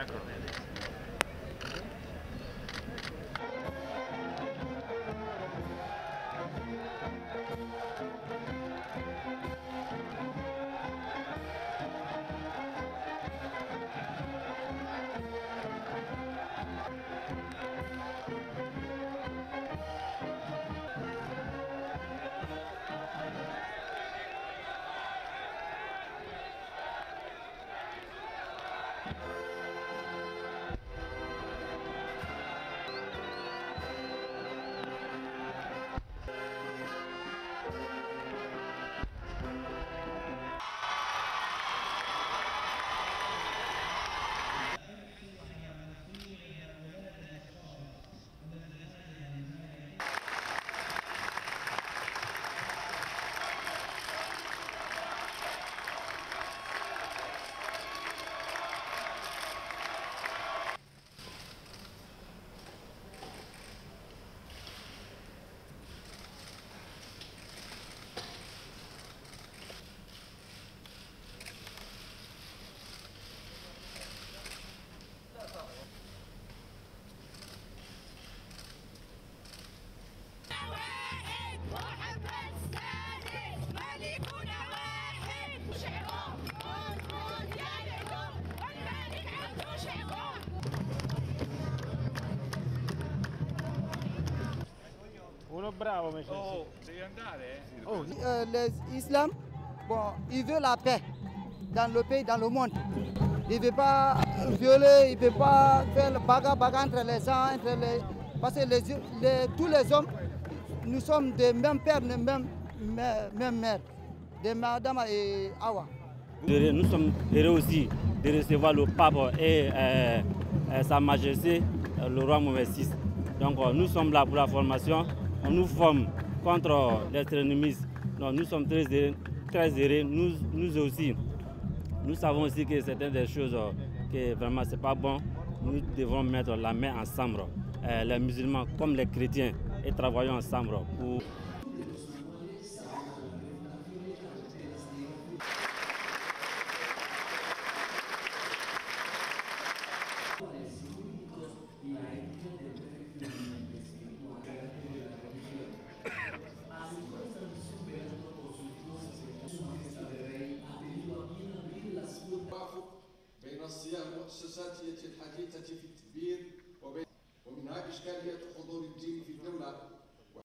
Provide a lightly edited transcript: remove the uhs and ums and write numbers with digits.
acrobatics. Bravo, monsieur. Oh, devi andare? Oh. L'islam, bon, il veut la paix dans le pays, dans le monde. Il ne veut pas violer, il ne veut pas faire le bagarre entre les gens, parce que tous les hommes, nous sommes des mêmes pères, des mêmes mères, de Madame et Awa. Nous sommes heureux aussi de recevoir le pape et sa majesté, le roi Mohammed VI. Donc nous sommes là pour la formation. On nous forme contre l'extrémisme. Nous sommes très heureux, nous aussi. Nous savons aussi que certaines des choses que vraiment c'est pas bon. Nous devons mettre la main ensemble, les musulmans comme les chrétiens, et travailler ensemble pour...